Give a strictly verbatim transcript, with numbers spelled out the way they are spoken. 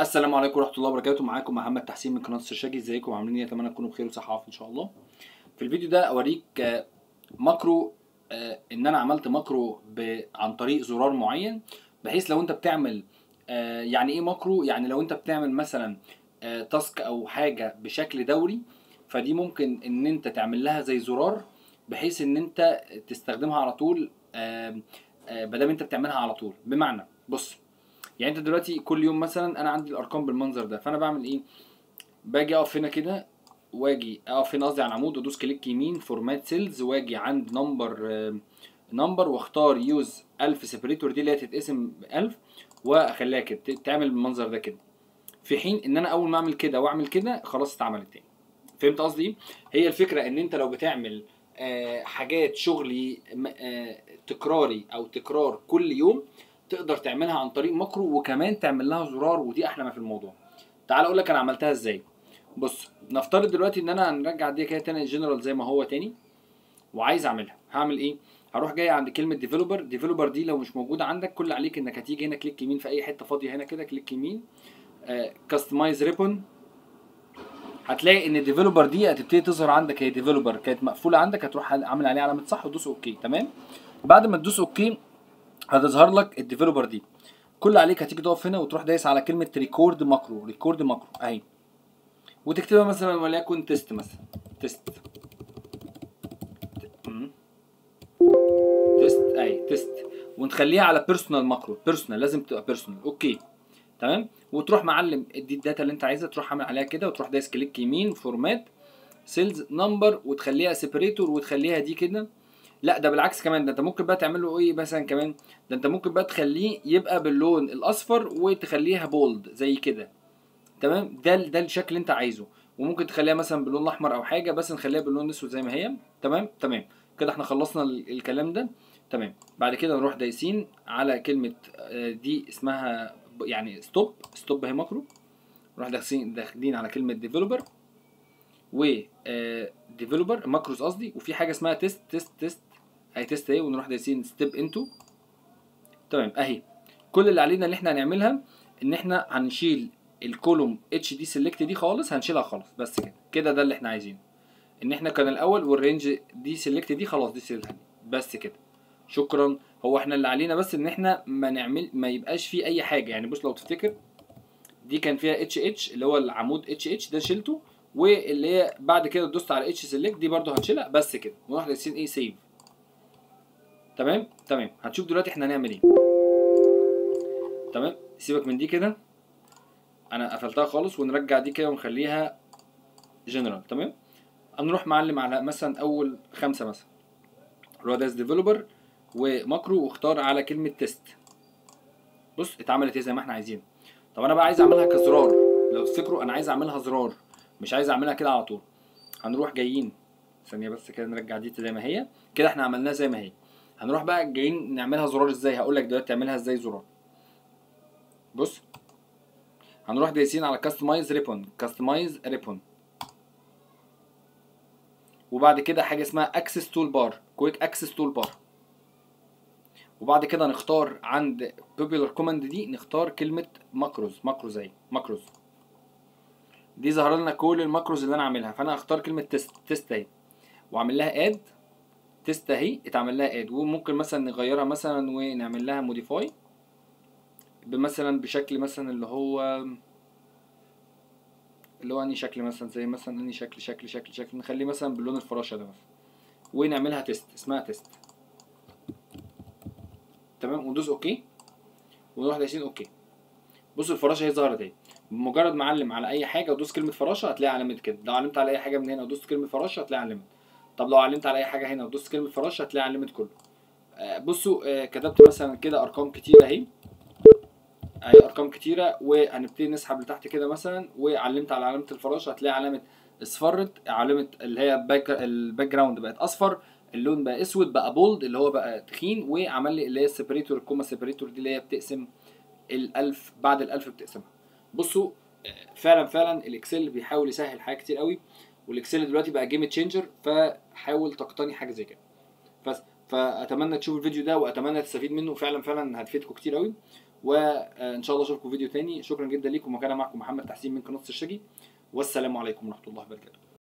السلام عليكم ورحمه الله وبركاته. معاكم محمد تحسين من قناه السرشاجي. ازيكم عاملين ايه؟ اتمنى تكونوا بخير وصحه وعافيه ان شاء الله. في الفيديو ده اوريك ماكرو، ان انا عملت ماكرو عن طريق زرار معين، بحيث لو انت بتعمل، يعني ايه ماكرو؟ يعني لو انت بتعمل مثلا تاسك او حاجه بشكل دوري، فدي ممكن ان انت تعمل لها زي زرار بحيث ان انت تستخدمها على طول ما دام انت بتعملها على طول. بمعنى بص، يعني انت دلوقتي كل يوم مثلا انا عندي الارقام بالمنظر ده، فانا بعمل ايه؟ باجي اقف هنا كده واجي اقف هنا قصدي على العمود، وادوس كليك يمين فورمات سيلز، واجي عند نمبر نمبر واختار يوز ألف سيبريتور، دي اللي هي تتقسم ألف، واخليها كده تعمل بالمنظر ده كده، في حين ان انا اول ما اعمل كده واعمل كده خلاص اتعملت تاني. فهمت قصدي؟ هي الفكره ان انت لو بتعمل آه حاجات شغلي آه تكراري او تكرار كل يوم، تقدر تعملها عن طريق ماكرو، وكمان تعمل لها زرار، ودي احلى ما في الموضوع. تعال اقول لك انا عملتها ازاي. بص، نفترض دلوقتي ان انا هنرجع دي كده تاني جنرال زي ما هو تاني، وعايز اعملها. هعمل ايه؟ هروح جاي عند كلمه ديفلوبر. ديفلوبر دي لو مش موجوده عندك، كل عليك انك هتيجي هنا كليك يمين في اي حته فاضيه هنا كده، كليك يمين كاستمايز ريبون، هتلاقي ان الديفلوبر دي هتبتدي تظهر عندك. هي ديفلوبر كانت مقفوله عندك، هتروح عامل عليها علامه صح وتدوس اوكي. تمام، بعد ما تدوس اوكي هتظهر لك الديفلوبر دي. كل عليك هتيجي تقف هنا وتروح دايس على كلمه ريكورد ماكرو. ريكورد ماكرو اهي، وتكتبها مثلا وليكن تيست، مثلا تيست تيست اهي تيست، ونخليها على بيرسونال ماكرو. بيرسونال لازم تبقى بيرسونال. اوكي تمام، وتروح معلم دي الداتا اللي انت عايزها، تروح عامل عليها كده وتروح دايس كليك يمين فورمات سيلز نمبر، وتخليها سيبريتور، وتخليها دي كده. لا ده بالعكس كمان، ده انت ممكن بقى تعمل له ايه مثلا كمان؟ ده انت ممكن بقى تخليه يبقى باللون الاصفر وتخليها بولد زي كده. تمام، ده ده الشكل اللي انت عايزه. وممكن تخليها مثلا باللون الاحمر او حاجه، بس نخليها باللون الاسود زي ما هي. تمام تمام كده احنا خلصنا الكلام ده. تمام، بعد كده نروح دايسين على كلمه دي اسمها يعني ستوب. ستوب اهي ماكرو. نروح داخلين داخلين على كلمه ديفلوبر و ديفلوبر ماكروز قصدي، وفي حاجه اسمها تيست. تيست تيست اهي تيست اهي، ونروح دايسين ستيب انتو. تمام اهي، كل اللي علينا اللي احنا هنعملها ان احنا هنشيل الكولوم اتش دي سيلكت دي خالص، هنشيلها خالص بس كده كده. ده اللي احنا عايزينه، ان احنا كان الاول والرينج دي سيلكت دي خلاص دي سيلها بس كده. شكرا، هو احنا اللي علينا بس ان احنا ما نعمل ما يبقاش فيه اي حاجه. يعني بص لو تفتكر دي كان فيها اتش اتش اللي هو العمود اتش اتش ده شيلته، واللي هي بعد كده دوست على اتش سيلكت دي برده هنشيلها بس كده، ونروح دايسين ايه سيف. تمام تمام هتشوف دلوقتي احنا هنعمل ايه. تمام، سيبك من دي كده، انا قفلتها خالص، ونرجع دي كده ونخليها جنرال. تمام، هنروح معلم على مثلا اول خمسه مثلا، روح دايس ديفلوبر وماكرو، واختار على كلمه تيست. بص اتعملت ايه زي ما احنا عايزين. طب انا بقى عايز اعملها كزرار، لو تفتكروا انا عايز اعملها زرار، مش عايز اعملها كده على طول. هنروح جايين ثانيه بس كده، نرجع دي زي ما هي كده، احنا عملناها زي ما هي. هنروح بقى جايين نعملها زرار ازاي، هقول لك دلوقتي تعملها ازاي زرار. بص هنروح دايسين على كاستمايز ريبون. كاستمايز ريبون، وبعد كده حاجه اسمها اكسس تول بار، كويك اكسس تول بار، وبعد كده نختار عند popular command دي، نختار كلمه ماكروز. ماكروز اهي، ماكروز دي ظهر لنا كل الماكروز اللي انا عاملها. فانا هختار كلمه تيست. تيست اهي، واعمل لها اد. تيست اهي اتعمل لها اد، وممكن مثلا نغيرها مثلا ونعمل لها موديفاي بمثلا بشكل مثلا اللي هو اللي هو اني شكل مثلا زي مثلا اني شكل شكل شكل شكل، نخليه مثلا باللون الفراشه ده مثلا، ونعملها تيست اسمها تيست. تمام، وندوس اوكي، ونروح دايسين اوكي. بص الفراشه هي ظهرت اهي. بمجرد ما اعلم على اي حاجه ودوس كلمه فراشه هتلاقي علامه كده. لو علمت على اي حاجه من هنا ودوست كلمه فراشه هتلاقي علامه. طب لو علمت على اي حاجه هنا ودوست كلمه فراشه هتلاقي علامه كله. آه بصوا آه كتبت مثلا كده ارقام كتيره اهي، اهي ارقام كتيره، وهنبتدي نسحب لتحت كده مثلا، وعلمت على علامه الفراشه هتلاقي علامه اصفرت، علامه اللي هي الباك جراوند بقت اصفر، اللون بقى اسود بقى بولد اللي هو بقى تخين، وعمل لي اللي هي السيبريتور الكوما سيبريتور دي اللي هي بتقسم الالف بعد الالف بتقسمها. بصوا فعلا فعلا الاكسل بيحاول يسهل حاجات كتير قوي، والاكسل دلوقتي بقى جيم تشينجر، فحاول تقتني حاجه زي كده. فاتمنى تشوفوا الفيديو ده، واتمنى تستفيد منه، فعلا فعلا هتفيدكم كتير قوي. وان شاء الله اشوفكم فيديو تاني. شكرا جدا ليكم، وكان معكم محمد تحسين من قناه الشاجي، والسلام عليكم ورحمه الله وبركاته.